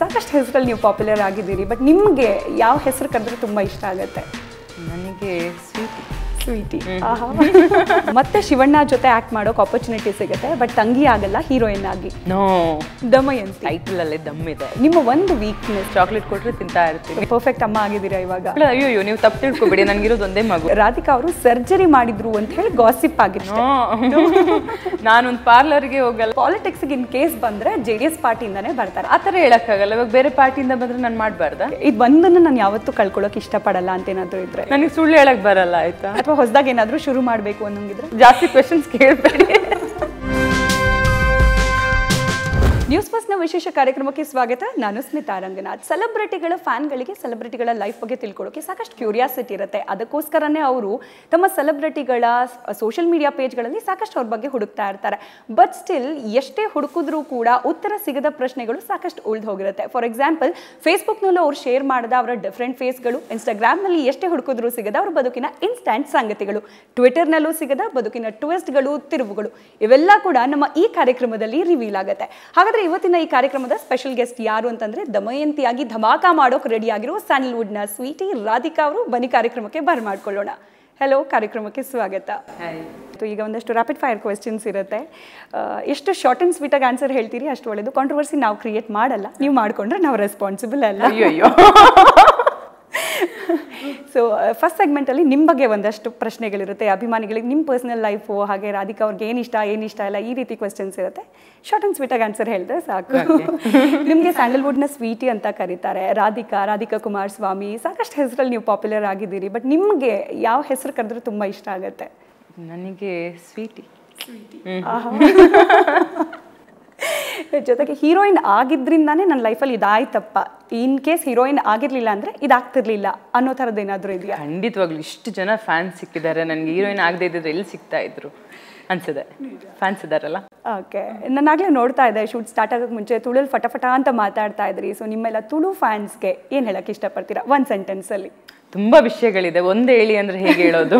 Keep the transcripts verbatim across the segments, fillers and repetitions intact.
ಸಾಕಷ್ಟು ಹೆಸರಲ್ಲಿ ನೀವು ಪಾಪ್ಯುಲರ್ ಆಗಿದ್ದೀರಿ, ಬಟ್ ನಿಮಗೆ ಯಾವ ಹೆಸರು ಕರೆದ್ರೆ ತುಂಬ ಇಷ್ಟ ಆಗುತ್ತೆ? ನನಗೆ ಸ್ವೀಟಿ. ಸ್ವೀಟಿ, ಆಹಾ. ಮತ್ತೆ ಶಿವಣ್ಣ ಜೊತೆ ಆಕ್ಟ್ ಮಾಡೋಕೆ ಆಪರ್ಚುನಿಟಿ ಸಿಗುತ್ತೆ, ಬಟ್ ತಂಗಿ ಆಗಲ್ಲ ಹೀರೋಯಿನ್ ಆಗಿ. ನೋ, ದಮಯಂತಿ ಟೈಟಲ್ ಅಲ್ಲೇ ದಮ್ ಇದೆ. ನಿಮ್ಮ ಒಂದು ವೀಕ್ನೆಸ್? ಚಾಕ್ಲೇಟ್ ಕೊಟ್ಟರೆ ತಿಂತಾ ಇರ್ತೀನಿ. ಪರ್ಫೆಕ್ಟ್ ಅಮ್ಮ ಆಗಿದ್ದೀರಾ ಇವಾಗ? ಅಯ್ಯೋ, ನೀವು ತಪ್ಪು ತಿಳ್ಕೊಬೇಡಿ, ನನಗಿರೋದು ಒಂದೇ ಮಗು. ರಾಧಿಕಾ ಅವರು ಸರ್ಜರಿ ಮಾಡಿದ್ರು ಅಂತ ಹೇಳಿ ಗಾಸಿಪ್ ಆಗಿತ್ತು. ನಾನೊಂದು ಪಾರ್ಲರ್ಗೆ ಹೋಗಲ್ಲ. ಪಾಲಿಟಿಕ್ಸ್ಗೆ ಇನ್ ಕೇಸ್ ಬಂದ್ರೆ ಜೆ ಡಿ ಎಸ್ ಪಾರ್ಟಿಯಿಂದಾನೇ ಬರ್ತಾರೆ. ಆ ಥರ ಹೇಳೋಕ್ಕಾಗಲ್ಲ. ಇವಾಗ ಬೇರೆ ಪಾರ್ಟಿಯಿಂದ ಬಂದರೆ ನಾನು ಮಾಡಬಾರ್ದಾ? ಇದು ಒಂದನ್ನು ನಾನು ಯಾವತ್ತೂ ಕಳ್ಕೊಳ್ಳೋಕೆ ಇಷ್ಟಪಡಲ್ಲ ಅಂತ ಏನಾದರೂ ಇದ್ರೆ ನನಗೆ ಸುಳ್ಳು ಹೇಳಕ್ಕೆ ಬರಲ್ಲ, ಆಯಿತಾ? ಅಥವಾ ಹೊಸದಾಗಿ ಏನಾದರೂ ಶುರು ಮಾಡಬೇಕು ಅನ್ನೋಂಗಿದ್ರೆ ಜಾಸ್ತಿ ಕ್ವೆಶನ್ಸ್ ಕೇಳಬೇಡಿ. ನ್ಯೂಸ್ ಫಸ್ಟ್ನ ವಿಶೇಷ ಕಾರ್ಯಕ್ರಮಕ್ಕೆ ಸ್ವಾಗತ. ನಾನು ಸ್ಮಿತಾ ರಂಗನಾಥ್. ಸೆಲೆಬ್ರಿಟಿಗಳ ಫ್ಯಾನ್ಗಳಿಗೆ ಸೆಲೆಬ್ರಿಟಿಗಳ ಲೈಫ್ ಬಗ್ಗೆ ತಿಳ್ಕೊಳ್ಳೋಕೆ ಸಾಕಷ್ಟು ಕ್ಯೂರಿಯಾಸಿಟಿ ಇರುತ್ತೆ. ಅದಕ್ಕೋಸ್ಕರನೇ ಅವರು ತಮ್ಮ ಸೆಲೆಬ್ರಿಟಿಗಳ ಸೋಷಿಯಲ್ ಮೀಡಿಯಾ ಪೇಜ್ಗಳಲ್ಲಿ ಸಾಕಷ್ಟು ಅವ್ರ ಬಗ್ಗೆ ಹುಡುಕ್ತಾ ಇರ್ತಾರೆ. ಬಟ್ ಸ್ಟಿಲ್ ಎಷ್ಟೇ ಹುಡುಕಿದ್ರೂ ಕೂಡ ಉತ್ತರ ಸಿಗದ ಪ್ರಶ್ನೆಗಳು ಸಾಕಷ್ಟು ಉಳಿದು ಹೋಗಿರುತ್ತೆ. ಫಾರ್ ಎಕ್ಸಾಂಪಲ್, ಫೇಸ್ಬುಕ್ನಲ್ಲೂ ಅವ್ರು ಶೇರ್ ಮಾಡಿದ ಅವರ ಡಿಫ್ರೆಂಟ್ ಫೇಸ್ಗಳು, ಇನ್ಸ್ಟಾಗ್ರಾಮ್ನಲ್ಲಿ ಎಷ್ಟೇ ಹುಡುಕಿದ್ರೂ ಸಿಗದ ಅವ್ರ ಬದುಕಿನ ಇನ್ಸ್ಟ್ಯಾಂಟ್ ಸಂಗತಿಗಳು, ಟ್ವಿಟರ್ನಲ್ಲೂ ಸಿಗದ ಬದುಕಿನ ಟ್ವಿಸ್ಟ್ಗಳು, ತಿರುವುಗಳು, ಇವೆಲ್ಲ ಕೂಡ ನಮ್ಮ ಈ ಕಾರ್ಯಕ್ರಮದಲ್ಲಿ ರಿವೀಲ್ ಆಗುತ್ತೆ. ಹಾಗಾದರೆ ಇವತ್ತಿನ ಈ ಕಾರ್ಯಕ್ರಮದ ಸ್ಪೆಷಲ್ ಗೆಸ್ಟ್ ಯಾರು ಅಂತಂದ್ರೆ ದಮಯಂತಿಯಾಗಿ ಧಮಾಕ ಮಾಡೋಕೆ ರೆಡಿ ಆಗಿರೋ ಸ್ಯಾಂಡಲ್ವುಡ್ ನ ಸ್ವೀಟಿ ರಾಧಿಕಾ ಅವರು. ಬನ್ನಿ ಕಾರ್ಯಕ್ರಮಕ್ಕೆ ಬರ್ ಮಾಡ್ಕೊಳ್ಳೋಣ. ಹಲೋ, ಕಾರ್ಯಕ್ರಮಕ್ಕೆ ಸ್ವಾಗತ. ಈಗ ಒಂದಷ್ಟು ರ್ಯಾಪಿಡ್ ಫೈರ್ ಕ್ವೆಶ್ಚನ್ಸ್ ಇರುತ್ತೆ. ಎಷ್ಟು ಶಾರ್ಟ್ ಆ್ಯಂಡ್ ಸ್ವೀಟಾಗಿ ಆನ್ಸರ್ ಹೇಳ್ತೀರಿ ಅಷ್ಟು ಒಳ್ಳೆಯದು. ಕಾಂಟ್ರವರ್ಸಿ ನಾವು ಕ್ರಿಯೇಟ್ ಮಾಡಲ್ಲ, ನೀವು ಮಾಡಿಕೊಂಡ್ರೆ ನಾವು ರೆಸ್ಪಾನ್ಸಿಬಲ್ ಅಲ್ಲ. ಅಯ್ಯೋ. ಸೊ ಫಸ್ಟ್ ಸೆಗ್ಮೆಂಟಲ್ಲಿ ನಿಮ್ಮ ಬಗ್ಗೆ ಒಂದಷ್ಟು ಪ್ರಶ್ನೆಗಳಿರುತ್ತೆ. ಅಭಿಮಾನಿಗಳಿಗೆ ನಿಮ್ಮ ಪರ್ಸನಲ್ ಲೈಫು, ಹಾಗೆ ರಾಧಿಕಾ ಅವ್ರಿಗೆ ಏನು ಇಷ್ಟ ಏನು ಇಷ್ಟ ಇಲ್ಲ, ಈ ರೀತಿ ಕ್ವೆಶ್ಚನ್ಸ್ ಇರುತ್ತೆ. ಶಾರ್ಟ್ ಆ್ಯಂಡ್ ಸ್ವೀಟಾಗಿ ಆನ್ಸರ್ ಹೇಳಿದ್ರೆ ಸಾಕು. ನಿಮಗೆ ಸ್ಯಾಂಡಲ್ವುಡ್ನ ಸ್ವೀಟಿ ಅಂತ ಕರೀತಾರೆ. ರಾಧಿಕಾ, ರಾಧಿಕಾ ಕುಮಾರಸ್ವಾಮಿ, ಸಾಕಷ್ಟು ಹೆಸರಲ್ಲಿ ನೀವು ಪಾಪ್ಯುಲರ್ ಆಗಿದ್ದೀರಿ, ಬಟ್ ನಿಮಗೆ ಯಾವ ಹೆಸರು ಕರೆದ್ರೆ ತುಂಬ ಇಷ್ಟ ಆಗುತ್ತೆ? ನನಗೆ ಸ್ವೀಟಿ. ಸ್ವೀಟಿ, ಆಹಾ. ಜೊತೆಗೆ ಹೀರೋಯಿನ್ ಆಗಿದ್ದರಿಂದಾನೇ ನನ್ನ ಲೈಫಲ್ಲಿ ಇದಾಯ್ತಪ್ಪ, ಇನ್ ಕೇಸ್ ಹೀರೋಯಿನ್ ಆಗಿರಲಿಲ್ಲ ಅಂದರೆ ಇದಾಗ್ತಿರ್ಲಿಲ್ಲ ಅನ್ನೋ ಥರದ್ದು ಏನಾದರೂ ಇದೆಯಾ? ಖಂಡಿತವಾಗ್ಲೂ. ಇಷ್ಟು ಜನ ಫ್ಯಾನ್ಸ್ ಸಿಕ್ಕಿದ್ದಾರೆ ನನಗೆ. ಹೀರೋಯಿನ್ ಆಗದೆ ಇದ್ದಿದ್ರೆ ಎಲ್ಲಿ ಸಿಗ್ತಾ ಇದ್ರು ಅನ್ಸದೆ. ಫ್ಯಾನ್ಸ್ ಇದ್ದಾರಲ್ಲ. ಓಕೆ, ನಾನಾಗಲೇ ನೋಡ್ತಾ ಇದ್ದೆ ಶೂಟ್ ಸ್ಟಾರ್ಟ್ ಆಗೋಕ್ಕೆ ಮುಂಚೆ ತುಳುಲ್ ಫಟಫಟ ಅಂತ ಮಾತಾಡ್ತಾ ಇದ್ರಿ. ಸೊ ನಿಮ್ಮೆಲ್ಲ ತುಳು ಫ್ಯಾನ್ಸ್ಗೆ ಏನು ಹೇಳಕ್ಕೆ ಇಷ್ಟಪಡ್ತೀರಾ ಒಂದು ಸೆಂಟೆನ್ಸಲ್ಲಿ? ತುಂಬ ವಿಷಯಗಳಿದೆ, ಒಂದು ಹೇಳಿ ಅಂದರೆ ಹೇಗೆ ಹೇಳೋದು?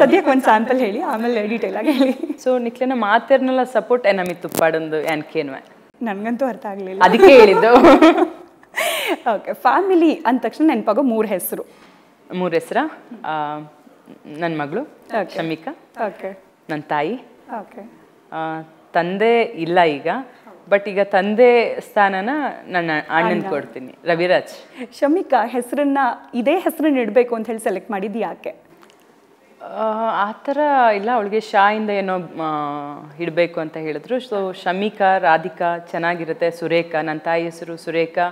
ಸದ್ಯಕ್ಕೆ ಒಂದು ಸ್ಯಾಂಪಲ್ ಹೇಳಿ, ಆಮೇಲೆ ಡೀಟೇಲ್ ಆಗಿ ಹೇಳಿ. ಸೊ ನಿಕ್ಲೆನ ಮಾತೇರ್ನೆಲ್ಲ ಸಪೋರ್ಟ್ ಏನಮಿ ತುಪ್ಪಾಡೊಂದು ಏನ್ಕೇನ್ವೆ ನನಗಂತೂ ಅರ್ಥ ಆಗಲಿಲ್ಲ, ಅದಕ್ಕೆ ಹೇಳಿದ್ದು. ಓಕೆ, ಫ್ಯಾಮಿಲಿ ಅಂದ ತಕ್ಷಣ ನೆನಪಾಗೋ ಮೂರು ಹೆಸರು? ಮೂರು ಹೆಸರಾ? ನನ್ನ ಮಗಳು ಶಮಿಕಾ, ಓಕೆ, ನನ್ನ ತಾಯಿ, ಓಕೆ. ತಂದೆ ಇಲ್ಲ ಈಗ, ಬಟ್ ಈಗ ತಂದೆ ಸ್ಥಾನನ ನನ್ನ ಅಣ್ಣನ ಕೊಡ್ತೀನಿ, ರವಿರಾಜ್. ಶಮಿಕಾ ಹೆಸರನ್ನ ಇದೇ ಹೆಸರನ್ನ ಇಡಬೇಕು ಅಂತ ಹೇಳಿ ಸೆಲೆಕ್ಟ್ ಮಾಡಿದ್ದು ಯಾಕೆ? ಆ ಥರ ಇಲ್ಲ, ಅವಳಿಗೆ ಶಾ ಇಂದ ಏನೋ ಇಡಬೇಕು ಅಂತ ಹೇಳಿದ್ರು. ಸೊ ಶಮಿಕಾ, ರಾಧಿಕಾ ಚೆನ್ನಾಗಿರುತ್ತೆ. ಸುರೇಖಾ, ನನ್ನ ತಾಯಿ ಹೆಸರು ಸುರೇಖಾ,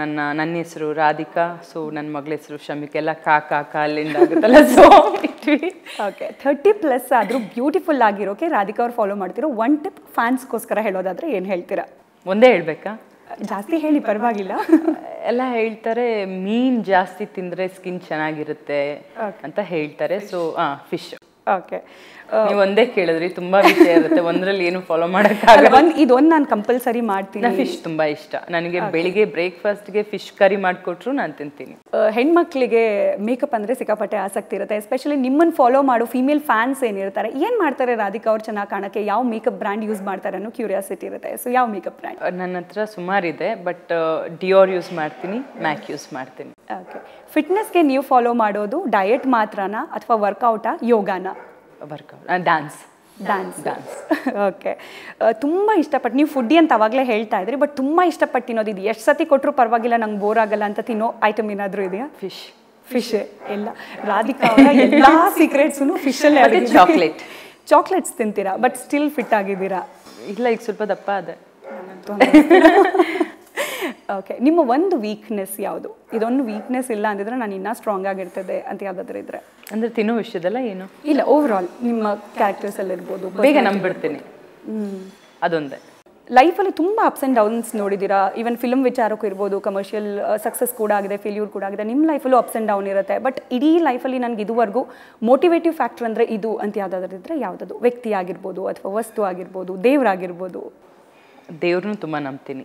ನನ್ನ ನನ್ನ ಹೆಸರು ರಾಧಿಕಾ, ಸೊ ನನ್ನ ಮಗಳ ಹೆಸರು ಶಮಿಕಾ. ಎಲ್ಲ ಕಾ ಕಾ ಕಾಲಿಂದ ಆಗುತ್ತಲ್ಲ, ಸೊ ಇಟ್ವಿ. ಓಕೆ, ಥರ್ಟಿ ಪ್ಲಸ್ ಆದರೂ ಬ್ಯೂಟಿಫುಲ್ ಆಗಿರೋಕೆ ರಾಧಿಕಾ ಅವ್ರು ಫಾಲೋ ಮಾಡ್ತಿರೋ ಒನ್ ಟಿಪ್ ಫ್ಯಾನ್ಸ್ಗೋಸ್ಕರ ಹೇಳೋದಾದರೆ ಏನು ಹೇಳ್ತೀರಾ? ಒಂದೇ ಹೇಳಬೇಕಾ? ಜಾಸ್ತಿ ಹೇಳಿ ಪರವಾಗಿಲ್ಲ. ಎಲ್ಲ ಹೇಳ್ತಾರೆ ಮೀನ್ ಜಾಸ್ತಿ ತಿಂದರೆ ಸ್ಕಿನ್ ಚೆನ್ನಾಗಿರುತ್ತೆ ಅಂತ ಹೇಳ್ತಾರೆ. ಸೊ ಹಾಂ, ಫಿಶ್. ಓಕೆ, ನೀವು ಒಂದೇ ಕೇಳಿದ್ರಿ, ತುಂಬ ವಿಷಯ ಇರುತ್ತೆ, ಒಂದರಲ್ಲಿ ಏನು ಫಾಲೋ ಮಾಡೋಕ್ಕಾಗಲ್ಲ. ಒಂದು ಇದೊಂದು ನಾನು ಕಂಪಲ್ಸರಿ ಮಾಡ್ತೀನಿ. ಫಿಶ್ ತುಂಬ ಇಷ್ಟ ನನಗೆ. ಬೆಳಿಗ್ಗೆ ಬ್ರೇಕ್ಫಾಸ್ಟ್ಗೆ ಫಿಶ್ ಕರಿ ಮಾಡಿಕೊಟ್ರು ನಾನು ತಿಂತೀನಿ. ಹೆಣ್ಮಕ್ಳಿಗೆ ಮೇಕಪ್ ಅಂದರೆ ಸಿಕ್ಕಾಪಟ್ಟೆ ಆಸಕ್ತಿ ಇರುತ್ತೆ, ಎಸ್ಪೆಷಲಿ ನಿಮ್ಮನ್ನು ಫಾಲೋ ಮಾಡೋ ಫೀಮೇಲ್ ಫ್ಯಾನ್ಸ್ ಏನಿರ್ತಾರೆ. ಏನು ಮಾಡ್ತಾರೆ ರಾಧಿಕಾ ಅವ್ರು ಚೆನ್ನಾಗಿ ಕಾಣೋಕ್ಕೆ? ಯಾವ ಮೇಕಪ್ ಬ್ರ್ಯಾಂಡ್ ಯೂಸ್ ಮಾಡ್ತಾರೆ ಅನ್ನೋ ಕ್ಯೂರಿಯಾಸಿಟಿ ಇರುತ್ತೆ. ಸೊ ಯಾವ ಮೇಕಪ್ ಬ್ರ್ಯಾಂಡ್? ನನ್ನ ಹತ್ರ ಸುಮಾರಿದೆ, ಬಟ್ ಡಿಯೋರ್ ಯೂಸ್ ಮಾಡ್ತೀನಿ, ಮ್ಯಾಕ್ ಯೂಸ್ ಮಾಡ್ತೀನಿ. ಓಕೆ, ಫಿಟ್ನೆಸ್ಗೆ ನೀವು ಫಾಲೋ ಮಾಡೋದು ಡಯೆಟ್ ಮಾತ್ರನಾ ಅಥವಾ ವರ್ಕೌಟಾ, ಯೋಗಾನ? Workout, dance. Dance dance okay, ತುಂಬ ಇಷ್ಟಪಟ್ಟು ನೀವು ಫುಡ್ಡಿ ಅಂತ ಆವಾಗಲೇ ಹೇಳ್ತಾ ಇದ್ರಿ, ಬಟ್ ತುಂಬ ಇಷ್ಟಪಟ್ಟು ತಿನ್ನೋದು ಇದು ಎಷ್ಟು ಸತಿ ಕೊಟ್ಟರು ಪರವಾಗಿಲ್ಲ ನಂಗೆ ಬೋರ್ ಆಗಲ್ಲ ಅಂತ ತಿನ್ನೋ ಐಟಮ್ ಏನಾದರೂ ಇದೆಯಾ? ಫಿಶ್. ಫಿಶ್ ಎಲ್ಲ ರಾಧಿಕಾ ಅವರ ಎಲ್ಲ ಸೀಕ್ರೆಟ್ಸೂ ಫಿಶಲ್ಲೇ ಅದೇ. ಚಾಕ್ಲೇಟ್. ಚಾಕ್ಲೇಟ್ಸ್ ತಿಂತೀರಾ ಬಟ್ ಸ್ಟಿಲ್ ಫಿಟ್ ಆಗಿದ್ದೀರಾ? ಇಲ್ಲ, ಈಗ ಸ್ವಲ್ಪ ದಪ್ಪ ಅದೇ. ಓಕೆ, ನಿಮ್ಮ ಒಂದು ವೀಕ್ನೆಸ್ ಯಾವುದು? ಇದೊಂದು ವೀಕ್ನೆಸ್ ಇಲ್ಲ ಅಂದಿದ್ರೆ ನಾನು ಇನ್ನೂ ಸ್ಟ್ರಾಂಗ್ ಆಗಿರ್ತದೆ ಅಂತ ಯಾವುದಾದ್ರೂ ಇದ್ರೆ? ಅಂದರೆ ತಿನ್ನೋ ವಿಷಯದಲ್ಲ ಏನು? ಇಲ್ಲ, ಓವರ್ ಆಲ್ ನಿಮ್ಮ ಕ್ಯಾರೆಕ್ಟರ್ಸಲ್ಲಿ ಇರ್ಬೋದು. ಬೇಗ ನಂಬಿಡ್ತೀನಿ, ಅದೊಂದೇ. ಲೈಫಲ್ಲಿ ತುಂಬ ಅಪ್ಸ್ ಆ್ಯಂಡ್ ಡೌನ್ಸ್ ನೋಡಿದ್ದೀರಾ, ಈವನ್ ಫಿಲ್ಮ್ ವಿಚಾರಕ್ಕೂ ಇರ್ಬೋದು, ಕಮರ್ಷಿಯಲ್ ಸಕ್ಸಸ್ ಕೂಡ ಆಗಿದೆ, ಫೇಲ್ಯೂರ್ ಕೂಡ ಆಗಿದೆ. ನಿಮ್ಮ ಲೈಫಲ್ಲೂ ಅಪ್ಸ್ ಆ್ಯಂಡ್ ಡೌನ್ ಇರುತ್ತೆ, ಬಟ್ ಇಡೀ ಲೈಫಲ್ಲಿ ನನಗೆ ಇದುವರೆಗೂ ಮೋಟಿವೇಟಿವ್ ಫ್ಯಾಕ್ಟರ್ ಅಂದರೆ ಇದು ಅಂತ ಯಾವುದಾದ್ರೂ ಇದ್ದರೆ ಯಾವುದಾದ್ರು? ವ್ಯಕ್ತಿ ಆಗಿರ್ಬೋದು ಅಥವಾ ವಸ್ತು ಆಗಿರ್ಬೋದು, ದೇವರಾಗಿರ್ಬೋದು. ದೇವ್ರನ್ನೂ ತುಂಬ ನಂಬ್ತೀನಿ.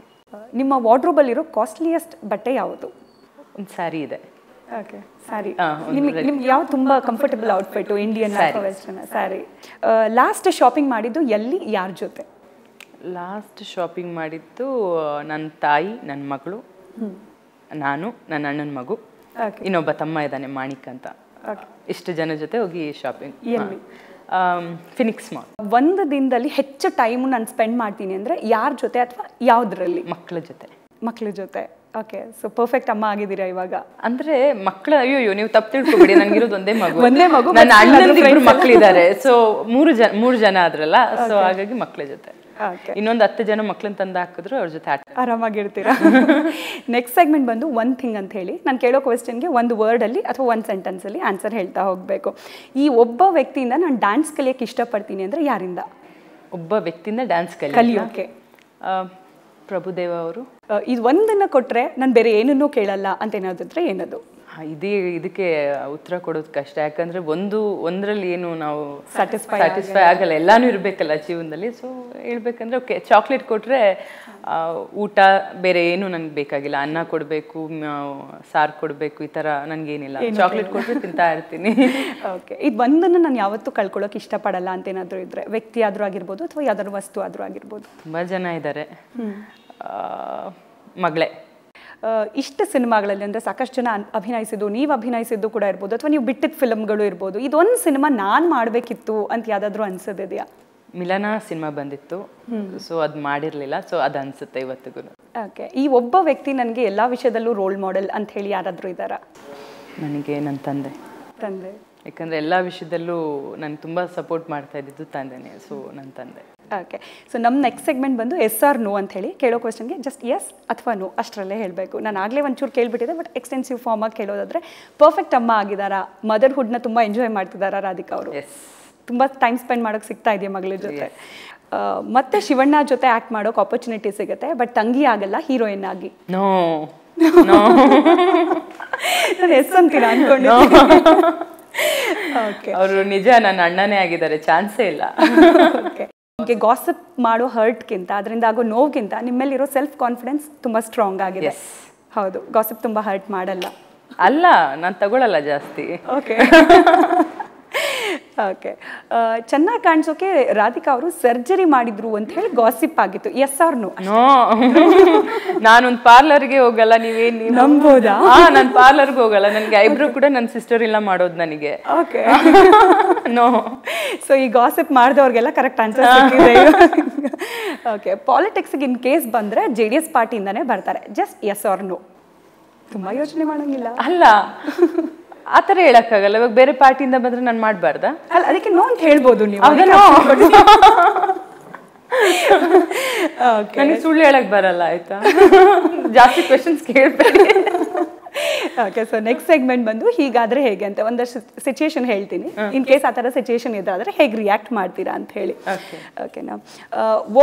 ನಿಮ್ಮ ವಾರ್ಡ್ರೋಬಲ್ಲಿರೋ ಕಾಸ್ಟ್ಲಿಯೆಸ್ಟ್ ಬಟ್ಟೆ ಯಾವುದು? ಒಂದು ಸ್ಯಾರಿ ಇದೆ. ಓಕೆ, ಸ್ಯಾರಿ. ನಿಮಗೆ ನಿಮ್ಗೆ ಯಾವ ತುಂಬ ಕಂಫರ್ಟಬಲ್ ಔಟ್ಫಿಟ್ಟು? ಇಂಡಿಯನ್ ಅಥವಾ ವೆಸ್ಟರ್ನ್? ಸ್ಯಾರಿ. ಲಾಸ್ಟ್ ಶಾಪಿಂಗ್ ಮಾಡಿದ್ದು ಎಲ್ಲಿ, ಯಾರ ಜೊತೆ? ಲಾಸ್ಟ್ ಶಾಪಿಂಗ್ ಮಾಡಿದ್ದು ನನ್ನ ತಾಯಿ, ನನ್ನ ಮಗಳು, ನಾನು, ನನ್ನ ಅಣ್ಣನ ಮಗು, ಇನ್ನೊಬ್ಬ ತಮ್ಮ ಇದ್ದಾನೆ ಮಾಣಿಕ್ ಅಂತ. ಇಷ್ಟು ಜನ ಜೊತೆ ಹೋಗಿ ಶಾಪಿಂಗ್ ಫಿನಿಕ್ಸ್ ಮಾಲ್. ಒಂದು ದಿನದಲ್ಲಿ ಹೆಚ್ಚು ಟೈಮು ನಾನು ಸ್ಪೆಂಡ್ ಮಾಡ್ತೀನಿ ಅಂದರೆ ಯಾರ ಜೊತೆ ಅಥವಾ ಯಾವುದರಲ್ಲಿ? ಮಕ್ಕಳ ಜೊತೆ. ಮಕ್ಕಳ ಜೊತೆ. ಓಕೆ, ಸೊ ಪರ್ಫೆಕ್ಟ್ ಅಮ್ಮ ಆಗಿದ್ದೀರಾ ಇವಾಗ. ಅಂದರೆ ಮಕ್ಕಳು, ಅಯ್ಯೋಯ್ಯೋ ನೀವು ತಪ್ಪು ತಿಳ್ಕೊಬೇಡಿ, ನನಗಿರೋದು ಒಂದೇ ಮಗು. ಒಂದೇ ಮಗು, ನನ್ನ ಅಣ್ಣನಿಗೆ ಮಕ್ಕಳಿದ್ದಾರೆ. ಸೊ ಮೂರು ಜನ ಮೂರು ಜನ ಆದ್ರಲ್ಲ, ಸೊ ಹಾಗಾಗಿ ಮಕ್ಕಳ ಜೊತೆ. ಇನ್ನೊಂದು ಹತ್ತು ಜನ ಮಕ್ಕಳನ್ನ ತಂದು ಹಾಕಿದ್ರು, ಅವ್ರ ಜೊತೆ ಆರಾಮಾಗಿರ್ತೀರಾ. ನೆಕ್ಸ್ಟ್ ಸೆಗ್ಮೆಂಟ್ ಬಂದು ಒನ್ ಥಿಂಗ್ ಅಂತ ಹೇಳಿ, ನಾನು ಕೇಳೋ ಕ್ವೆಶ್ಚನ್ಗೆ ಒಂದು ವರ್ಡಲ್ಲಿ ಅಥವಾ ಒಂದು ಸೆಂಟೆನ್ಸಲ್ಲಿ ಆನ್ಸರ್ ಹೇಳ್ತಾ ಹೋಗಬೇಕು. ಈ ಒಬ್ಬ ವ್ಯಕ್ತಿಯಿಂದ ನಾನು ಡ್ಯಾನ್ಸ್ ಕಲಿಯೋಕ್ಕೆ ಇಷ್ಟಪಡ್ತೀನಿ ಅಂದರೆ ಯಾರಿಂದ? ಒಬ್ಬ ವ್ಯಕ್ತಿಯಿಂದ ಡ್ಯಾನ್ಸ್ ಕಲಿ ಕಲಿಯೋಕೆ ಪ್ರಭುದೇವ ಅವರು. ಇದು ಒಂದನ್ನು ಕೊಟ್ಟರೆ ನಾನು ಬೇರೆ ಏನನ್ನೂ ಕೇಳಲ್ಲ ಅಂತ ಏನಾದ್ರೆ ಏನದು? ಇದೇ ಇದಕ್ಕೆ ಉತ್ತರ ಕೊಡೋದು ಕಷ್ಟ, ಯಾಕಂದ್ರೆ ಒಂದು ಒಂದರಲ್ಲಿ ಏನು ನಾವು ಸ್ಯಾಟಿಸ್ಫೈ ಸ್ಯಾಟಿಸ್ಫೈ ಆಗಲ್ಲ, ಎಲ್ಲಾನು ಇರಬೇಕಲ್ಲ ಜೀವನದಲ್ಲಿ. ಸೊ ಹೇಳ್ಬೇಕಂದ್ರೆ ಓಕೆ, ಚಾಕ್ಲೇಟ್ ಕೊಟ್ಟರೆ ಊಟ ಬೇರೆ ಏನು ನನಗೆ ಬೇಕಾಗಿಲ್ಲ, ಅನ್ನ ಕೊಡಬೇಕು, ಸಾರು ಕೊಡಬೇಕು, ಈ ಥರ ನನಗೇನಿಲ್ಲ, ಚಾಕ್ಲೇಟ್ ಕೊಟ್ಟರೆ ತಿಂತಾ ಇರ್ತೀನಿ. ಓಕೆ, ಇದು ಒಂದನ್ನು ನಾನು ಯಾವತ್ತೂ ಕಳ್ಕೊಳ್ಳೋಕೆ ಇಷ್ಟಪಡಲ್ಲ ಅಂತ ಏನಾದರೂ ಇದ್ದರೆ, ವ್ಯಕ್ತಿ ಆದರೂ ಆಗಿರ್ಬೋದು ಅಥವಾ ಯಾವ್ದಾದ್ರು ವಸ್ತು ಆದರೂ ಆಗಿರ್ಬೋದು. ತುಂಬ ಜನ ಇದ್ದಾರೆ. ಮಗಳೇ. ಇಷ್ಟು ಸಿನಿಮಾಗಳಲ್ಲಿ ಅಂದರೆ ಸಾಕಷ್ಟು ಜನ ಅಭಿನಯಿಸಿದ್ದು, ನೀವು ಅಭಿನಯಿಸಿದ್ದು ಕೂಡ ಇರ್ಬೋದು, ಅಥವಾ ನೀವು ಬಿಟ್ಟಿದ್ದ ಫಿಲಮ್ಗಳು ಇರ್ಬೋದು, ಇದೊಂದು ಸಿನಿಮಾ ನಾನು ಮಾಡಬೇಕಿತ್ತು ಅಂತ ಯಾವುದಾದ್ರೂ ಅನಿಸೋದಿದೆಯಾ? ಮಿಲನ ಸಿನಿಮಾ ಬಂದಿತ್ತು, ಸೊ ಅದು ಮಾಡಿರಲಿಲ್ಲ, ಸೊ ಅದು ಅನಿಸುತ್ತೆ ಇವತ್ತಿಗೂ. ಓಕೆ, ಈ ಒಬ್ಬ ವ್ಯಕ್ತಿ ನನಗೆ ಎಲ್ಲ ವಿಷಯದಲ್ಲೂ ರೋಲ್ ಮಾಡೆಲ್ ಅಂತ ಹೇಳಿ ಯಾರಾದರೂ ಇದ್ದಾರಾ? ನನಗೆ ನನ್ನ ತಂದೆ. ತಂದೆ ಯಾಕಂದರೆ ಎಲ್ಲ ವಿಷಯದಲ್ಲೂ ನಾನು ತುಂಬ ಸಪೋರ್ಟ್ ಮಾಡ್ತಾ ಇದ್ದಿದ್ದು ತಂದೆನೇ, ಸೊ ನನ್ನ ತಂದೆ. ಓಕೆ, ಸೊ ನಮ್ಮ ನೆಕ್ಸ್ಟ್ ಸೆಗ್ಮೆಂಟ್ ಬಂದು ಎಸ್ ಆರ್ ನೋ ಅಂತ ಹೇಳಿ, ಕೇಳೋ ಕ್ವೆಶ್ಚನ್ಗೆ ಜಸ್ಟ್ ಎಸ್ ಅಥವಾ ನೋ ಅಷ್ಟರಲ್ಲೇ ಹೇಳಬೇಕು. ನಾನು ಆಗಲೇ ಒಂಚೂರು ಕೇಳಿಬಿಟ್ಟಿದ್ದೆ, ಬಟ್ ಎಕ್ಸ್ಟೆನ್ಸಿವ್ ಫಾರ್ಮಾಗಿ ಕೇಳೋದಾದರೆ, ಪರ್ಫೆಕ್ಟ್ ಅಮ್ಮ ಆಗಿದ್ದಾರಾ? ಮದರ್ಹುಡ್ನ ತುಂಬ ಎಂಜಾಯ್ ಮಾಡ್ತಿದ್ದಾರಾ ರಾಧಿಕಾ ಅವರು? ಎಸ್. ತುಂಬ ಟೈಮ್ ಸ್ಪೆಂಡ್ ಮಾಡೋಕ್ಕೆ ಸಿಗ್ತಾ ಇದೆಯಾ ಮಗಳ ಜೊತೆ? ಮತ್ತೆ ಶಿವಣ್ಣ ಜೊತೆ ಆ್ಯಕ್ಟ್ ಮಾಡೋಕೆ ಆಪರ್ಚುನಿಟಿ ಸಿಗುತ್ತೆ, ಬಟ್ ತಂಗಿ ಆಗಲ್ಲ ಹೀರೋಯಿನ್ ಆಗಿ? ನೋ ನೋ, ನಾನು ಎಸ್ ಅಂತೀರಾ ಅಂದ್ಕೊಂಡು. ಓಕೆ, ಅವರು ನಿಜ ನನ್ನ ಅಣ್ಣನೇ ಆಗಿದ್ದಾರೆ, ಚಾನ್ಸೇ ಇಲ್ಲ. ಓಕೆ, ನಿಮಗೆ ಗಾಸಿಪ್ ಮಾಡೋ ಹರ್ಟ್ಗಿಂತ ಅದರಿಂದ ಆಗೋ ನೋವುಗಿಂತ ನಿಮ್ಮಲ್ಲಿರೋ ಸೆಲ್ಫ್ ಕಾನ್ಫಿಡೆನ್ಸ್ ತುಂಬ ಸ್ಟ್ರಾಂಗ್ ಆಗಿದೆ. ಹೌದು, ಗಾಸಿಪ್ ತುಂಬ ಹರ್ಟ್ ಮಾಡಲ್ಲ. ಅಲ್ಲ, ನಾನು ತಗೊಳ್ಳಲ್ಲ ಜಾಸ್ತಿ. ಓಕೆ ಓಕೆ, ಚೆನ್ನಾಗಿ ಕಾಣಿಸೋಕೆ ರಾಧಿಕಾ ಅವರು ಸರ್ಜರಿ ಮಾಡಿದ್ರು ಅಂತ ಹೇಳಿ ಗಾಸಿಪ್ ಆಗಿತ್ತು, ಎಸ್ ಆರ್ ನೋ? ನಾನೊಂದು ಪಾರ್ಲರ್ಗೆ ಹೋಗಲ್ಲ. ನೀವೇನು ನಂಬೋದಾ? ನಾನು ಪಾರ್ಲರ್ಗೆ ಹೋಗಲ್ಲ, ನನಗೆ ಐಬ್ರೋ ಕೂಡ ನನ್ನ ಸಿಸ್ಟರ್ ಇಲ್ಲ ಮಾಡೋದು ನನಗೆ. Okay, no. ಸೊ ಈ ಗಾಸಿಪ್ ಮಾಡಿದವ್ರಿಗೆಲ್ಲ ಕರೆಕ್ಟ್ ಆನ್ಸರ್ ಸಿಕ್ಕಿದೆ. ಓಕೆ, ಪಾಲಿಟಿಕ್ಸ್ಗೆ ಇನ್ ಕೇಸ್ ಬಂದರೆ ಜೆ ಡಿ ಎಸ್ ಪಾರ್ಟಿಯಿಂದನೇ ಬರ್ತಾರೆ, ಜಸ್ಟ್ ಎಸ್ ಆರ್ ನೋ? ತುಂಬ ಯೋಚನೆ ಮಾಡೋಂಗಿಲ್ಲ. ಅಲ್ಲ, ಆ ಥರ ಹೇಳಕ್ಕಾಗಲ್ಲ. ಇವಾಗ ಬೇರೆ ಪಾರ್ಟಿಯಿಂದ ಬಂದರೆ ನಾನು ಮಾಡಬಾರ್ದಾ? ಅಲ್ಲ, ಅದಕ್ಕೆ ನೋ ಅಂತ ಹೇಳ್ಬೋದು ನೀವು. ನನಗೆ ಸುಳ್ಳು ಹೇಳಕ್ಕೆ ಬರಲ್ಲ, ಆಯಿತಾ? ಜಾಸ್ತಿ ಕ್ವೆಶನ್ಸ್ ಕೇಳಬೇಡಿ. ಓಕೆ, ಸೊ ನೆಕ್ಸ್ಟ್ ಸೆಗ್ಮೆಂಟ್ ಬಂದು ಹೀಗಾದರೆ ಹೇಗೆ ಅಂತ ಒಂದಷ್ಟು ಸಿಚುಯೇಷನ್ ಹೇಳ್ತೀನಿ. ಇನ್ ಕೇಸ್ ಆ ಥರ ಸಿಚುಯೇಷನ್ ಇದಾದರೆ ಹೇಗೆ ರಿಯಾಕ್ಟ್ ಮಾಡ್ತೀರಾ ಅಂತ ಹೇಳಿ. ಓಕೆನಾ?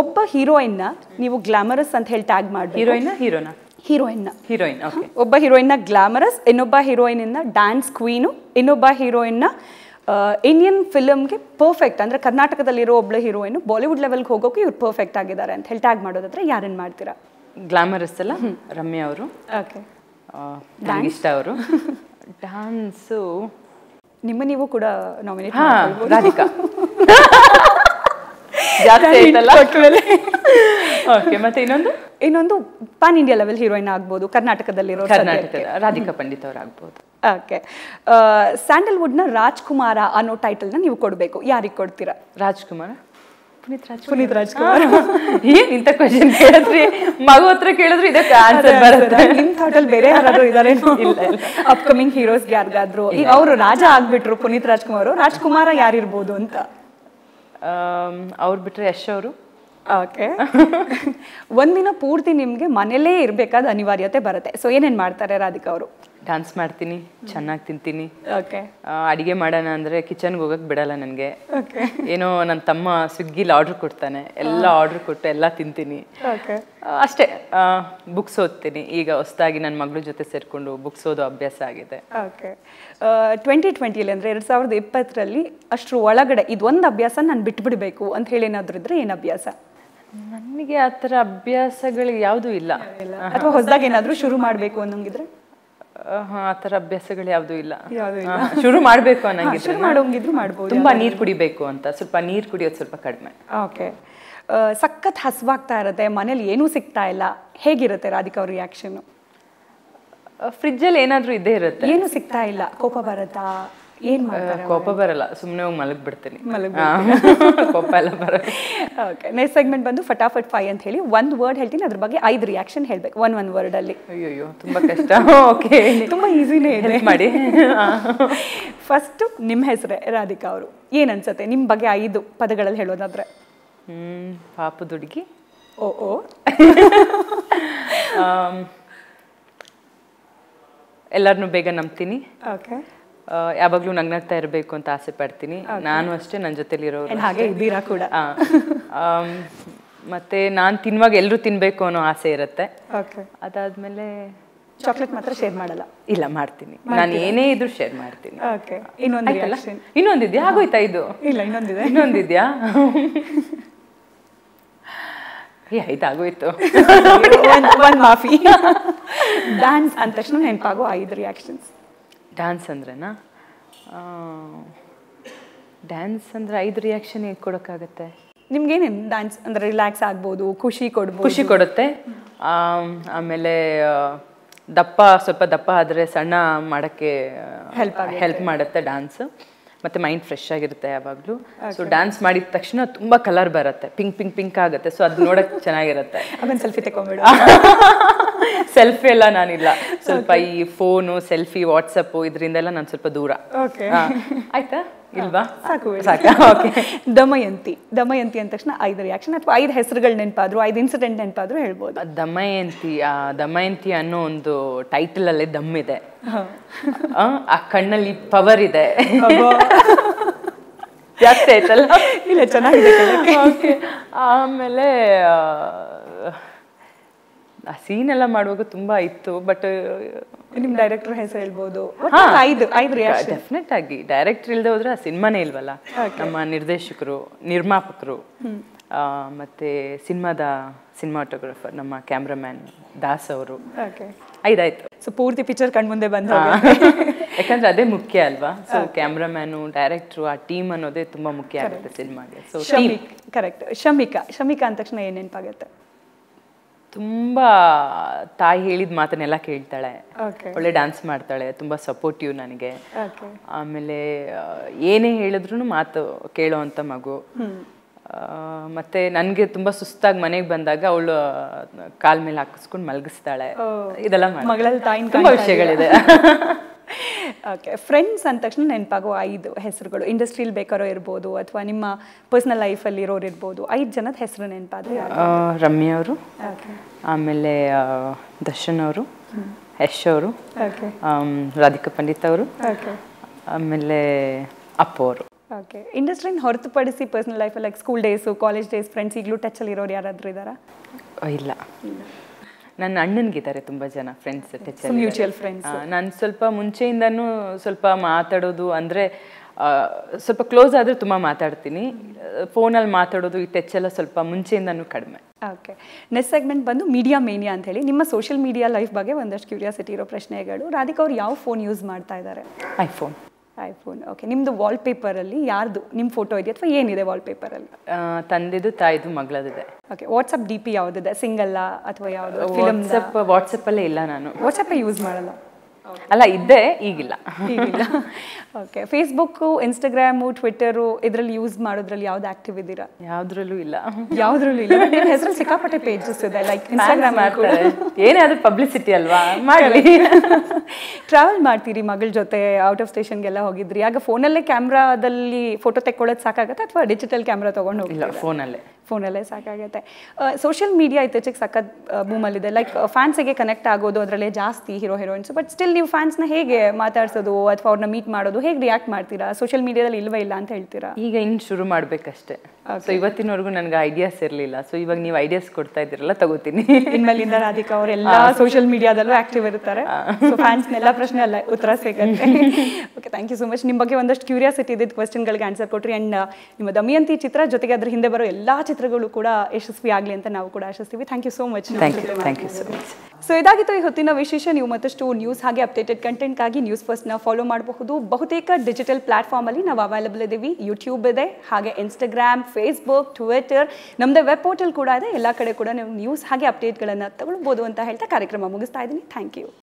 ಒಬ್ಬ ಹೀರೋಯಿನ್ನ ನೀವು ಗ್ಲಾಮರಸ್ ಅಂತ ಹೇಳಿ ಟ್ಯಾಗ್ ಮಾಡಿ, ಹೀರೋಯಿನ್ನ ಹೀರೋನಾ? ಹೀರೋಯಿನ್ನ ಹೀರೋಯಿನ್. ಒಬ್ಬ ಹೀರೋಯಿನ್ನ ಗ್ಲಾಮರಸ್, ಇನ್ನೊಬ್ಬ ಹೀರೋಯಿನ್ನ ಡ್ಯಾನ್ಸ್ ಕ್ವೀನು, ಇನ್ನೊಬ್ಬ ಹೀರೋಯಿನ್ನ ಇಂಡಿಯನ್ ಫಿಲಮ್ಗೆ ಪರ್ಫೆಕ್ಟ್ ಅಂದರೆ ಕರ್ನಾಟಕದಲ್ಲಿರೋ ಒಬ್ಬಳು ಹೀರೋಯಿನ್ ಬಾಲಿವುಡ್ ಲೆವೆಲ್ಗೆ ಹೋಗೋಕೆ ಇವ್ರು ಪರ್ಫೆಕ್ಟ್ ಆಗಿದ್ದಾರೆ ಅಂತ ಹೇಳಿ ಟ್ಯಾಗ್ ಮಾಡೋದಾದ್ರೆ ಯಾರನ್ನು ಮಾಡ್ತೀರಾ? ಗ್ಲಾಮರಸ್ ಅಲ್ಲ, ರಮ್ಯಾ ಅವರು. ಓಕೆ, ಡ್ಯಾನ್ಸ್ ಇಷ್ಟ ಅವರು. ಡ್ಯಾನ್ಸು ನಿಮ್ಮ ನೀವು ಕೂಡ ನಾಮಿನೇಟ್ ಮಾಡ್ಬೋದು. ರಾಧಿಕಾ ಜಾಸ್ತಿ ಆಯ್ತಲ್ಲ. ಓಕೆ, ಮತ್ತೆ ಇನ್ನೊಂದು ಇನ್ನೊಂದು ಪಾನ್ ಇಂಡಿಯಾ ಲೆವೆಲ್ ಹೀರೋಯಿನ್ ಆಗ್ಬೋದು, ಕರ್ನಾಟಕದಲ್ಲಿರೋ ಕರ್ನಾಟಕದ ರಾಧಿಕಾ ಪಂಡಿತ್ ಅವ್ರು ಆಗ್ಬೋದು. ಓಕೆ, ಸ್ಯಾಂಡಲ್ವುಡ್ನ ರಾಜ್ಕುಮಾರ ಅನ್ನೋ ಟೈಟಲ್ನ ನೀವು ಕೊಡಬೇಕು, ಯಾರಿಗೆ ಕೊಡ್ತೀರಾ? ರಾಜ್ಕುಮಾರ, ಪುನೀತ್ ರಾಜ್ ಪುನೀತ್ ರಾಜ್ಕುಮಾರ. ಏನು ಇಂಥ ಕ್ವಶನ್ ಕೇಳಿದ್ರಿ? ಮಗು ಹತ್ರ ಕೇಳಿದ್ರು ಇದಕ್ಕೆ ಆನ್ಸರ್ ಬರುತ್ತೆ. ನಿಮ್ಮ ಥಾಟಲ್ಲಿ ಬೇರೆ ಯಾರಾದರೂ ಇದ್ದಾರೆ? ಇಲ್ಲ, ಅಪ್ಕಮಿಂಗ್ ಹೀರೋಸ್ಗೆ ಯಾರಿಗಾದ್ರು ಈಗ ಅವರು ರಾಜ ಆಗ್ಬಿಟ್ರು ಪುನೀತ್ ರಾಜ್ಕುಮಾರ್, ರಾಜ್ಕುಮಾರ ಯಾರಿರ್ಬೋದು ಅಂತ? ಅವ್ರು ಬಿಟ್ಟರೆ ಯಶ್ ಅವರು. ಓಕೆ, ಒಂದಿನ ಪೂರ್ತಿ ನಿಮಗೆ ಮನೇಲೇ ಇರಬೇಕಾದ ಅನಿವಾರ್ಯತೆ ಬರುತ್ತೆ, ಸೊ ಏನೇನು ಮಾಡ್ತಾರೆ ರಾಧಿಕಾ ಅವರು? dance martini, channak tintini. Okay. Adige madana andre kitchen gogak bidala nange. Okay. Eno nan tamma swiggy order kortane. Ella order korte ella tintini. Okay. Ashte books ottini. Iga ostagi nan maglu jote serkondo books odo abhyasa agide. Okay. twenty twenty li andre ಎರಡು ಸಾವಿರದ ಇಪ್ಪತ್ತು ralli ashru olagade idu ond abhyasa nan bittibidabeku ant heli enadru idre en abhyasa? ನನಗೆ ಆ ಥರ ಅಭ್ಯಾಸಗಳು ಯಾವುದೂ ಇಲ್ಲ. ಅಥವಾ ಹೊಸದಾಗಿ ಏನಾದರೂ ಶುರು ಮಾಡಬೇಕು ಅನ್ನೋಂಗಿದ್ರೆ? ಹಾಂ, ಆ ಥರ ಅಭ್ಯಾಸಗಳು ಯಾವುದೂ ಇಲ್ಲ. ಶುರು ಮಾಡಬೇಕು ಅನ್ನೋಂಗಿದ್ರೆ ಮಾಡೋಂಗಿದ್ರು ಮಾಡ್ಬೋದು. ತುಂಬ ನೀರು ಕುಡಿಬೇಕು ಅಂತ, ಸ್ವಲ್ಪ ನೀರು ಕುಡಿಯೋದು ಸ್ವಲ್ಪ ಕಡಿಮೆ. ಓಕೆ. ಸಖತ್ ಹಸುವಾಗ್ತಾ ಇರುತ್ತೆ, ಮನೇಲಿ ಏನೂ ಸಿಗ್ತಾ ಇಲ್ಲ, ಹೇಗಿರುತ್ತೆ ರಾಧಿಕಾ ಅವ್ರ ರಿಯಾಕ್ಷನು? ಫ್ರಿಜ್ಜಲ್ಲಿ ಏನಾದರೂ ಇದ್ದೇ ಇರುತ್ತೆ. ಏನೂ ಸಿಗ್ತಾ ಇಲ್ಲ, ಕೋಪ ಬರುತ್ತಾ? ಕೋಪ ಬರಲ್ಲ, ಸುಮ್ಮನೆ ಹೋಗಿ ಮಲಗ್ಬಿಡ್ತೀನಿ. ಕೋಪ ಎಲ್ಲ ಬರಲ್ಲ. ಓಕೆ, ನೆಕ್ಸ್ಟ್ ಸೆಗ್ಮೆಂಟ್ ಬಂದು ಫಟಾಫಟ್ ಫೈ ಅಂತ ಹೇಳಿ ಒಂದು ವರ್ಡ್ ಹೇಳ್ತೀನಿ, ಅದ್ರ ಬಗ್ಗೆ ಐದು ರಿಯಾಕ್ಷನ್ ಹೇಳ್ಬೇಕು ಒನ್ ಒನ್ ವರ್ಡ್ ಅಲ್ಲಿ. ಅಯ್ಯೋ ತುಂಬಾ ಕಷ್ಟ. ಓಕೆ, ತುಂಬಾ ಈಸಿನೇ ಇದೆ ಮಾಡಿ. ಫಸ್ಟ್ ನಿಮ್ಮ ಹೆಸರೇ ರಾಧಿಕಾ ಅವರು, ಏನ್ ಅನ್ಸುತ್ತೆ ನಿಮ್ಮ ಬಗ್ಗೆ ಐದು ಪದಗಳಲ್ಲಿ ಹೇಳೋದಾದ್ರೆ? ಹ್ಮ್, ಪಾಪದ ಹುಡುಗಿ. ಓ ಓ ಎಲ್ಲರನ್ನೂ ಬೇಗ ನಂಬ್ತೀನಿ. ಓಕೆ, ಯಾವಾಗಲೂ ನಗ್ನಾಗ್ತಾ ಇರಬೇಕು ಅಂತ ಆಸೆ ಪಡ್ತೀನಿ. ನಾನು ಅಷ್ಟೇ, ನನ್ನ ಜೊತೆಲಿರೋರು ಹಾಗೆ ಇದ್ದೀರಾ ಕೂಡ. ಮತ್ತೆ ನಾನು ತಿನ್ನುವಾಗ ಎಲ್ಲರೂ ತಿನ್ನಬೇಕು ಅನ್ನೋ ಆಸೆ ಇರುತ್ತೆ. ಅದಾದ್ಮೇಲೆ ಚಾಕ್ಲೇಟ್ ಮಾತ್ರ ಶೇರ್ ಮಾಡಲ್ಲ? ಇಲ್ಲ, ಮಾಡ್ತೀನಿ. ನಾನು ಏನೇ ಇದ್ರು ಶೇರ್ ಮಾಡ್ತೀನಿ. ಇನ್ನೊಂದಿದ್ಯಾ? ಆಗೋಯ್ತಾ ಇದು? ಇಲ್ಲ, ಇನ್ನೊಂದಿದೆ. ಇನ್ನೊಂದಿದ್ಯಾ? ಆಗೋಯ್ತು. ಮಾಫಿ. ಡ್ಯಾನ್ಸ್ ಅಂದ ತಕ್ಷಣ ನೆನಪಾಗೋ ಐದು ರಿಯಾಕ್ಷನ್ಸ್. ಡ್ಯಾನ್ಸ್ ಅಂದ್ರೆನಾ? ಡ್ಯಾನ್ಸ್ ಅಂದರೆ ಐದು ರಿಯಾಕ್ಷನ್ ಹೇಗೆ ಕೊಡೋಕ್ಕಾಗತ್ತೆ? ನಿಮ್ಗೇನೇನು ಡ್ಯಾನ್ಸ್ ಅಂದರೆ ರಿಲ್ಯಾಕ್ಸ್ ಆಗ್ಬೋದು, ಖುಷಿ ಕೊಡ್ಬೋದು? ಖುಷಿ ಕೊಡುತ್ತೆ. ಆಮೇಲೆ ದಪ್ಪ, ಸ್ವಲ್ಪ ದಪ್ಪ ಆದರೆ ಸಣ್ಣ ಮಾಡೋಕ್ಕೆ ಹೆಲ್ಪ್ ಹೆಲ್ಪ್ ಮಾಡುತ್ತೆ ಡ್ಯಾನ್ಸ್. ಮತ್ತು ಮೈಂಡ್ ಫ್ರೆಶ್ ಆಗಿರುತ್ತೆ ಯಾವಾಗಲೂ. ಸೊ ಡ್ಯಾನ್ಸ್ ಮಾಡಿದ ತಕ್ಷಣ ತುಂಬ ಕಲರ್ ಬರುತ್ತೆ, ಪಿಂಕ್ ಪಿಂಕ್ ಪಿಂಕ್ ಆಗುತ್ತೆ. ಸೊ ಅದು ನೋಡೋಕ್ಕೆ ಚೆನ್ನಾಗಿರುತ್ತೆ. ಅದನ್ನು ಸೆಲ್ಫಿ ತಗೊಂಡ್ಬಿಡು. ಸೆಲ್ಫಿ ಎಲ್ಲ ನಾನಿಲ್ಲ, ಸ್ವಲ್ಪ ಈ ಫೋನು, ಸೆಲ್ಫಿ, ವಾಟ್ಸಪ್ ಇದರಿಂದೆಲ್ಲ ನಾನು ಸ್ವಲ್ಪ ದೂರ. ಆಯ್ತಾ ಇಲ್ವಾ? ಸಾಕು ಸಾಕು. ಓಕೆ, ದಮಯಂತಿ. ದಮಯಂತಿ ಅಂದ ತಕ್ಷಣ ಐದು ರಿಯಾಕ್ಷನ್ ಅಥವಾ ಐದು ಹೆಸರುಗಳು ನೆನಪಾದ್ರು, ಐದು ಇನ್ಸಿಡೆಂಟ್ ನೆನಪಾದ್ರು ಹೇಳ್ಬೋದು. ದಮಯಂತಿ ದಮಯಂತಿ ಅನ್ನೋ ಒಂದು ಟೈಟಲ್ ಅಲ್ಲೇ ದಮ್ ಇದೆ. ಆ ಕಣ್ಣಲ್ಲಿ ಪವರ್ ಇದೆ. ಜಾಸ್ತಿ ಆಯ್ತಲ್ಲ? ಇಲ್ಲ, ಚೆನ್ನಾಗಿದೆ. ಓಕೆ, ಆಮೇಲೆ ಆ ಸೀನ್ ಎಲ್ಲ ಮಾಡುವಾಗ ತುಂಬಾ ಇತ್ತು. ಬಟ್ ನಿಮ್ಮ ಡೈರೆಕ್ಟರ್ ಹೆಸರು ಹೇಳ್ಬೋದು? ಡೆಫಿನೆಟ್ ಆಗಿ ಡೈರೆಕ್ಟರ್ ಇಲ್ಲದೆ ಹೋದ್ರೆ ಆ ಸಿನಿಮಾನೇ ಇಲ್ವಲ್ಲ. ನಮ್ಮ ನಿರ್ದೇಶಕರು, ನಿರ್ಮಾಪಕರು, ಮತ್ತೆ ಸಿನಿಮಾದ ಸಿನಿಮಾಟೋಗ್ರಫರ್ ನಮ್ಮ ಕ್ಯಾಮ್ರಾಮ್ಯಾನ್ ದಾಸ್ ಅವರು. ಐದಾಯ್ತು. ಸೊ ಪೂರ್ತಿ ಪಿಕ್ಚರ್ ಕಣ್ ಮುಂದೆ ಬಂದ, ಯಾಕಂದ್ರೆ ಅದೇ ಮುಖ್ಯ ಅಲ್ವಾ? ಸೊ ಕ್ಯಾಮ್ರಾಮ್ಯಾನು, ಡೈರೆಕ್ಟ್ರು, ಆ ಟೀಮ್ ಅನ್ನೋದೇ ತುಂಬಾ ಮುಖ್ಯ ಆಗುತ್ತೆ ಸಿನಿಮಾಗೆ. So correct. ಶಮಿಕಾ. ಶಮಿಕಾ ಅಂದ ತಕ್ಷಣ ಏನ್ ನೆನಪಾಗತ್ತೆ? ತುಂಬ ತಾಯಿ ಹೇಳಿದ ಮಾತನ್ನೆಲ್ಲ ಕೇಳ್ತಾಳೆ, ಒಳ್ಳೆ ಡ್ಯಾನ್ಸ್ ಮಾಡ್ತಾಳೆ, ತುಂಬ ಸಪೋರ್ಟಿವ್ ನನಗೆ. ಆಮೇಲೆ ಏನೇ ಹೇಳಿದ್ರು ಮಾತು ಕೇಳೋ ಅಂಥ ಮಗು. ಮತ್ತೆ ನನಗೆ ತುಂಬ ಸುಸ್ತಾಗಿ ಮನೆಗೆ ಬಂದಾಗ ಅವಳು ಕಾಲ್ ಮೇಲೆ ಹಾಕಿಸ್ಕೊಂಡು ಮಲಗಿಸ್ತಾಳೆ. ಇದೆಲ್ಲ ತುಂಬ ವಿಷಯಗಳಿದೆ. ಓಕೆ, ಫ್ರೆಂಡ್ಸ್ ಅಂದ ತಕ್ಷಣ ನೆನಪಾಗೋ ಐದು ಹೆಸರುಗಳು, ಇಂಡಸ್ಟ್ರಿಯಲ್ಲಿ ಬೇಕಾರೋ ಇರ್ಬೋದು ಅಥವಾ ನಿಮ್ಮ ಪರ್ಸನಲ್ ಲೈಫಲ್ಲಿ ಇರೋರು ಇರ್ಬೋದು, ಐದು ಜನದ ಹೆಸರು ನೆನಪಾದ್ರೆ? ರಮ್ಯಾ ಅವರು, ಆಮೇಲೆ ದರ್ಶನ್ ಅವರು, ಯಶ್ ಅವರು, ರಾಧಿಕಾ ಪಂಡಿತ ಅವರು, ಆಮೇಲೆ ಅಪ್ಪು ಅವರು. ಓಕೆ, ಇಂಡಸ್ಟ್ರಿನ ಹೊರತುಪಡಿಸಿ ಪರ್ಸನಲ್ ಲೈಫಲ್ಲಿ school days, college days friends ಈಗಲೂ ಟಚಲ್ಲಿ ಇರೋರು ಯಾರಾದರೂ ಇದ್ದಾರಾ? ಇಲ್ಲ, ನನ್ನ ಅಣ್ಣನಿಗಿದ್ದಾರೆ ತುಂಬ ಜನ ಫ್ರೆಂಡ್ಸ್, ಟಚಲ್ಲಿ ಮ್ಯೂಚುವಲ್ ಫ್ರೆಂಡ್ಸ್. ನಾನು ಸ್ವಲ್ಪ ಮುಂಚೆಯಿಂದನೂ ಸ್ವಲ್ಪ ಮಾತಾಡೋದು ಅಂದರೆ ಸ್ವಲ್ಪ ಕ್ಲೋಸ್ ಆದರೆ ತುಂಬ ಮಾತಾಡ್ತೀನಿ. ಫೋನಲ್ಲಿ ಮಾತಾಡೋದು, ಈ ಟಚ್ ಎಲ್ಲ ಸ್ವಲ್ಪ ಮುಂಚೆಯಿಂದನೂ ಕಡಿಮೆ. ಓಕೆ, ನೆಕ್ಸ್ಟ್ ಸೆಗ್ಮೆಂಟ್ ಬಂದು ಮೀಡಿಯಾ ಮೇನಿಯಾ ಅಂತ ಹೇಳಿ. ನಿಮ್ಮ ಸೋಷಿಯಲ್ ಮೀಡಿಯಾ ಲೈಫ್ ಬಗ್ಗೆ ಒಂದಷ್ಟು ಕ್ಯೂರಿಯಾಸಿಟಿ ಇರೋ ಪ್ರಶ್ನೆಗಳು. ರಾಧಿಕಾ ಅವ್ರು ಯಾವ ಫೋನ್ ಯೂಸ್ ಮಾಡ್ತಾ ಇದ್ದಾರೆ? ಐಫೋನ್. ಐಫೋನ್. ಓಕೆ, ನಿಮ್ಮದು ವಾಲ್ಪೇಪರಲ್ಲಿ ಯಾರ್ದು ನಿಮ್ಮ ಫೋಟೋ ಇದೆ ಅಥವಾ ಏನಿದೆ ವಾಲ್ಪೇಪರಲ್ಲಿ? ತಂದಿದ್ದು, ತಾಯಿದು, ಮಗಳದಿದೆ. ಓಕೆ, ವಾಟ್ಸಪ್ ಡಿ ಪಿ ಯಾವುದಿದೆ? ಸಿಂಗಲ್ಲಾ ಅಥವಾ ಯಾವುದು? ವಾಟ್ಸಪ್ ವಾಟ್ಸಪ್ಪಲ್ಲೇ ಇಲ್ಲ ನಾನು. ವಾಟ್ಸಪ್ಪೇ ಯೂಸ್ ಮಾಡಲ್ಲ ಅಲ್ಲ? ಇದ್ದೆ, ಈಗಿಲ್ಲ. ಓಕೆ, ಫೇಸ್ಬುಕ್ಕು, ಇನ್ಸ್ಟಾಗ್ರಾಮು, ಟ್ವಿಟ್ಟರು ಇದರಲ್ಲಿ ಯೂಸ್ ಮಾಡೋದ್ರಲ್ಲಿ ಯಾವ್ದು ಆಕ್ಟಿವ್ ಇದ್ದೀರಾ? ಯಾವ್ದ್ರಲ್ಲೂ ಇಲ್ಲ. ಯಾವ್ದ್ರಲ್ಲೂ ಇಲ್ಲ? ನಿಮ್ಮ ಹೆಸರು ಸಿಕ್ಕಾಪಟ್ಟೆ ಪೇಜಸ್ ಇದೆ, ಲೈಕ್ ಇನ್ಸ್ಟಾಗ್ರಾಮ್ ಮಾಡ್ತಾರೆ. ಏನೇ ಅದು ಪಬ್ಲಿಸಿಟಿ ಅಲ್ವಾ, ಮಾಡಲಿ. ಟ್ರಾವೆಲ್ ಮಾಡ್ತೀರಿ ಮಗಳ ಜೊತೆ, ಔಟ್ ಆಫ್ ಸ್ಟೇಷನ್ಗೆಲ್ಲ ಹೋಗಿದ್ರಿ, ಆಗ ಫೋನಲ್ಲೇ ಕ್ಯಾಮ್ರಾದಲ್ಲಿ ಫೋಟೋ ತೆಕ್ಕೊಳ್ಳೋದು ಸಾಕಾಗತ್ತೆ ಅಥವಾ ಡಿಜಿಟಲ್ ಕ್ಯಾಮ್ರಾ ತೊಗೊಂಡು ಹೋಗಿಲ್ಲ? ಫೋನಲ್ಲೇ phone alle saakagutte social media itechek sakat boom allide like fans ಗೆ ಕನೆಕ್ಟ್ ಆಗೋದು ಅದರಲ್ಲೇ ಜಾಸ್ತಿ ಹೀರೋ ಹೀರೋಯಿನ್ಸ್ ಬಟ್ ಸ್ಟಿಲ್ ನೀವು ಫ್ಯಾನ್ಸ್ ನ ಹೇಗೆ ಮಾತಾಡ್ಸೋದು ಅಥವಾ ಅವ್ರನ್ನ ಮೀಟ್ ಮಾಡೋದು ಹೇಗೆ ರಿಯಾಕ್ಟ್ ಮಾಡ್ತೀರಾ ಸೋಷಿಯಲ್ ಮೀಡಿಯಾದಲ್ಲಿ ಇಲ್ವಾ ಇಲ್ಲ ಅಂತ ಹೇಳ್ತೀರಾ ಈಗ ಇನ್ನು ಶುರು ಮಾಡಬೇಕಷ್ಟೇ ಸೊ ಇವತ್ತಿನವರೆಗೂ ನನಗೆ ಐಡಿಯಾಸ್ ಇರಲಿಲ್ಲ ಸೊ ಇವಾಗ ನೀವು ಐಡಿಯಾಸ್ ಕೊಡ್ತಾ ಇದ್ದೀರಲ್ಲ ತಗೋತೀನಿ ಇನ್ಮೇಲಿಂದ ರಾಧಿಕಾ ಅವರು ಎಲ್ಲ ಸೋಷಿಯಲ್ ಮೀಡಿಯಾದಲ್ಲೂ ಆಕ್ಟಿವ್ ಇರ್ತಾರೆ ಸೊ ಫ್ಯಾನ್ಸ್ನ ಎಲ್ಲ ಪ್ರಶ್ನೆ ಅಲ್ಲ ಉತ್ತರ ಸಿಗುತ್ತೆ okay thank you so much ನಿಮ್ಮ ಬಗ್ಗೆ ಒಂದಷ್ಟು ಕ್ಯೂರಿಯಾಸಿಟಿ ಇದ್ದಿದ್ದ ಕ್ವೆಶ್ಚನ್ಗಳಿಗೆ ಆನ್ಸರ್ ಕೊಟ್ರಿ ಆ್ಯಂಡ್ ನಿಮ್ಮ ದಮಯಂತಿ ಚಿತ್ರ ಜೊತೆಗೆ ಅದ್ರ ಹಿಂದೆ ಬರೋ ಎಲ್ಲ ಚಿತ್ರಗಳು ಕೂಡ ಯಶಸ್ವಿ ಆಗಲಿ ಅಂತ ನಾವು ಕೂಡ ಆಶಿಸ್ತೀವಿ thank you so much thank you so much so ಇದಾಗಿತ್ತು ಈ ಹೊತ್ತಿನ ವಿಶೇಷ ನೀವು ಮತ್ತಷ್ಟು ನ್ಯೂಸ್ ಹಾಗೆ ಅಪ್ಡೇಟೆಡ್ ಕಂಟೆಂಟ್ಗಾಗಿ ನ್ಯೂಸ್ ಫಸ್ಟ್ನ ಫಾಲೋ ಮಾಡಬಹುದು ಬಹುತೇಕ ಡಿಜಿಟಲ್ ಪ್ಲಾಟ್ಫಾರ್ಮಲ್ಲಿ ನಾವು ಅವೈಲಬಲ್ ಇದ್ದೀವಿ ಯೂಟ್ಯೂಬ್ ಇದೆ ಹಾಗೆ ಇನ್ಸ್ಟಾಗ್ರಾಮ್ ಫೇಸ್ಬುಕ್ ಟ್ವಿಟರ್ ನಮ್ಮದೇ ವೆಬ್ ಪೋರ್ಟಲ್ ಕೂಡ ಇದೆ ಎಲ್ಲ ಕಡೆ ಕೂಡ ನೀವು ನ್ಯೂಸ್ ಹಾಗೆ ಅಪ್ಡೇಟ್ಗಳನ್ನು ತಗೊಳ್ಬೋದು ಅಂತ ಹೇಳ್ತಾ ಕಾರ್ಯಕ್ರಮ ಮುಗಿಸ್ತಾ ಇದ್ದೀನಿ ಥ್ಯಾಂಕ್ ಯು